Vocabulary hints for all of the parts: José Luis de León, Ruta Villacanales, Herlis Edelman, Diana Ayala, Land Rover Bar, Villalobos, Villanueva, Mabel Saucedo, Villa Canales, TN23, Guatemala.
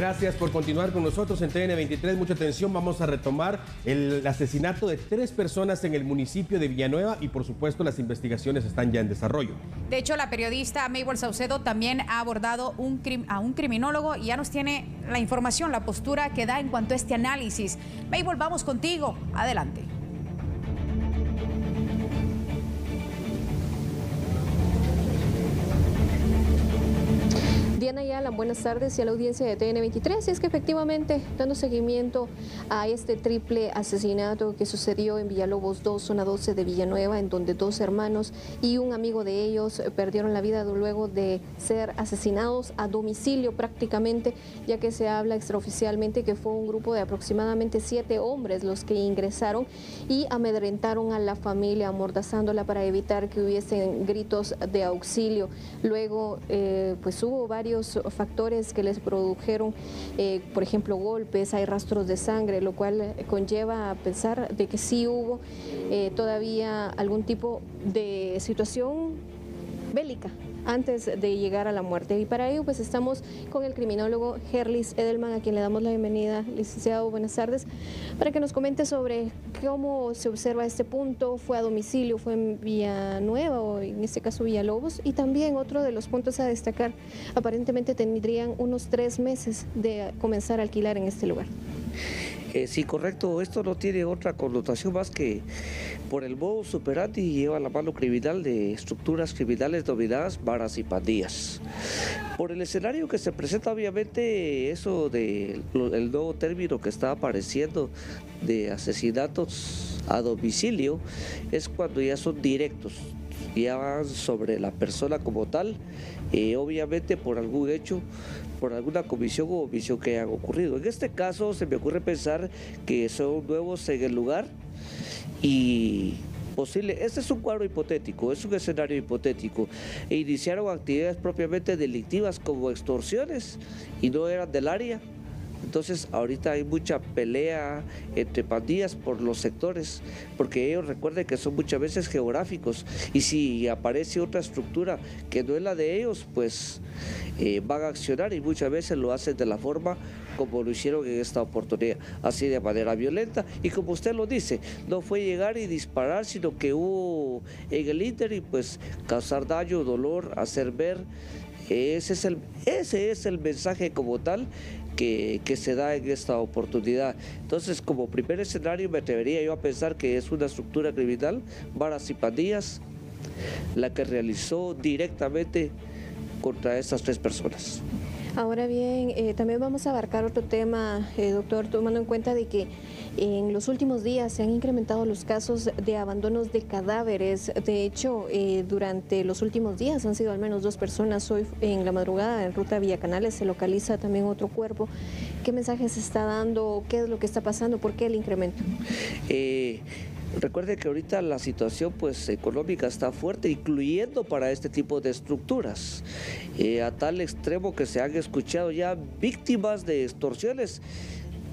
Gracias por continuar con nosotros en TN23. Mucha atención, vamos a retomar el asesinato de 3 personas en el municipio de Villanueva y por supuesto las investigaciones están ya en desarrollo. De hecho, la periodista Mabel Saucedo también ha abordado a un criminólogo y ya nos tiene la información, la postura que da en cuanto a este análisis. Mabel, vamos contigo. Adelante. Diana Ayala, buenas tardes y a la audiencia de TN23. Es que efectivamente, dando seguimiento a este triple asesinato que sucedió en Villalobos 2, zona 12 de Villanueva, en donde 2 hermanos y un amigo de ellos perdieron la vida luego de ser asesinados a domicilio prácticamente, ya que se habla extraoficialmente que fue un grupo de aproximadamente 7 hombres los que ingresaron y amedrentaron a la familia, amordazándola para evitar que hubiesen gritos de auxilio. Luego, pues hubo varios factores que les produjeron, por ejemplo, golpes, hay rastros de sangre, lo cual conlleva a pensar de que sí hubo todavía algún tipo de situación bélica antes de llegar a la muerte. Y para ello pues estamos con el criminólogo Herlis Edelman, a quien le damos la bienvenida. Licenciado, buenas tardes, para que nos comente sobre cómo se observa este punto. Fue a domicilio, fue en Villanueva o en este caso Villalobos, y también otro de los puntos a destacar, aparentemente tendrían unos 3 meses de comenzar a alquilar en este lugar. Sí, correcto, esto no tiene otra connotación más que por el modus operandi lleva la mano criminal de estructuras criminales dominadas, varas y pandillas. Por el escenario que se presenta, obviamente, eso del nuevo término que está apareciendo de asesinatos a domicilio es cuando ya son directos, ya van sobre la persona como tal, obviamente por algún hecho, por alguna comisión o omisión que hayan ocurrido. En este caso se me ocurre pensar que son nuevos en el lugar y posible, este es un cuadro hipotético, es un escenario hipotético. E iniciaron actividades propiamente delictivas como extorsiones y no eran del área. Entonces ahorita hay mucha pelea entre pandillas por los sectores, porque ellos recuerden que son muchas veces geográficos y si aparece otra estructura que no es la de ellos, pues van a accionar y muchas veces lo hacen de la forma como lo hicieron en esta oportunidad, así de manera violenta. Y como usted lo dice, no fue llegar y disparar, sino que hubo en el ínter y pues causar daño, dolor, hacer ver. Ese es el mensaje como tal que se da en esta oportunidad. Entonces, como primer escenario, me atrevería yo a pensar que es una estructura criminal, varas y pandillas, la que realizó directamente contra estas 3 personas. Ahora bien, también vamos a abarcar otro tema, doctor, tomando en cuenta de que en los últimos días se han incrementado los casos de abandonos de cadáveres. De hecho, durante los últimos días han sido al menos 2 personas. Hoy en la madrugada en Ruta Villacanales se localiza también otro cuerpo. ¿Qué mensaje se está dando? ¿Qué es lo que está pasando? ¿Por qué el incremento? Recuerde que ahorita la situación pues económica está fuerte, incluyendo para este tipo de estructuras, a tal extremo que se han escuchado ya víctimas de extorsiones.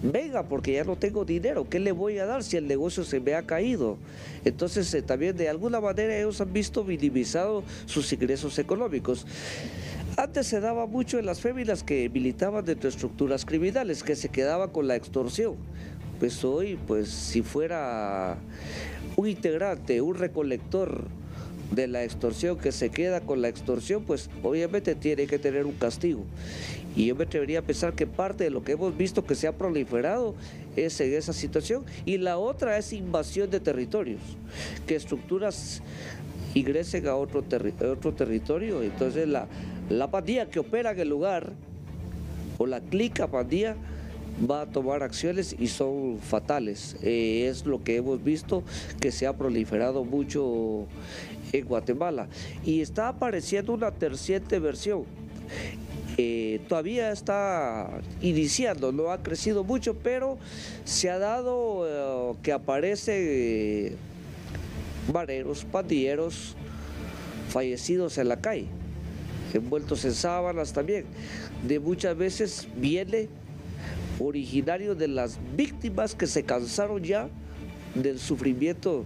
Venga, porque ya no tengo dinero, ¿qué le voy a dar si el negocio se me ha caído? Entonces también de alguna manera ellos han visto minimizado sus ingresos económicos. Antes se daba mucho en las féminas que militaban dentro de estructuras criminales, que se quedaban con la extorsión. Pues hoy, pues si fuera un integrante, un recolector de la extorsión que se queda con la extorsión, pues obviamente tiene que tener un castigo. Y yo me atrevería a pensar que parte de lo que hemos visto que se ha proliferado es en esa situación. Y la otra es invasión de territorios, que estructuras ingresen a otro territorio. Entonces la pandilla que opera en el lugar, o la clica pandilla, va a tomar acciones y son fatales. Es lo que hemos visto que se ha proliferado mucho en Guatemala. Y está apareciendo una terciera versión. Todavía está iniciando, no ha crecido mucho, pero se ha dado que aparecen vareros, pandilleros fallecidos en la calle, envueltos en sábanas también. De muchas veces viene originario de las víctimas que se cansaron ya del sufrimiento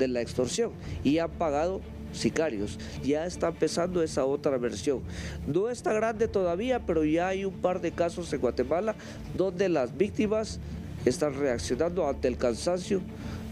de la extorsión y han pagado sicarios. Ya está empezando esa otra versión. No está grande todavía, pero ya hay un par de casos en Guatemala donde las víctimas están reaccionando ante el cansancio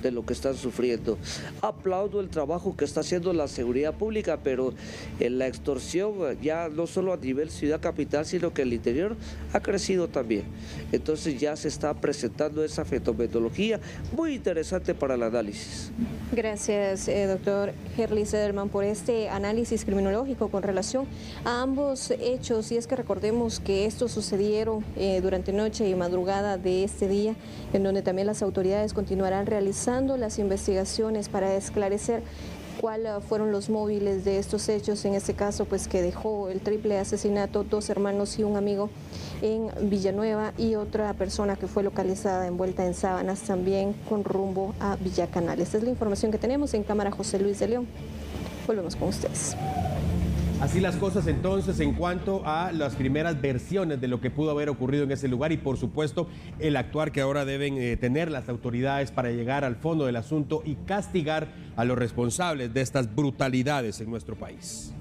de lo que están sufriendo. Aplaudo el trabajo que está haciendo la seguridad pública, pero en la extorsión, ya no solo a nivel ciudad capital, sino que el interior ha crecido también. Entonces ya se está presentando esa fenomenología muy interesante para el análisis. Gracias, doctor Herlis Edelman, por este análisis criminológico con relación a ambos hechos. Y es que recordemos que estos sucedieron durante noche y madrugada de este día, en donde también las autoridades continuarán realizando las investigaciones para esclarecer cuáles fueron los móviles de estos hechos, en este caso pues que dejó el triple asesinato, 2 hermanos y un amigo en Villanueva y otra persona que fue localizada envuelta en sábanas también con rumbo a Villa Canales. Esta es la información que tenemos en cámara. José Luis de León, volvemos con ustedes. Así las cosas entonces en cuanto a las primeras versiones de lo que pudo haber ocurrido en ese lugar y por supuesto el actuar que ahora deben tener las autoridades para llegar al fondo del asunto y castigar a los responsables de estas brutalidades en nuestro país.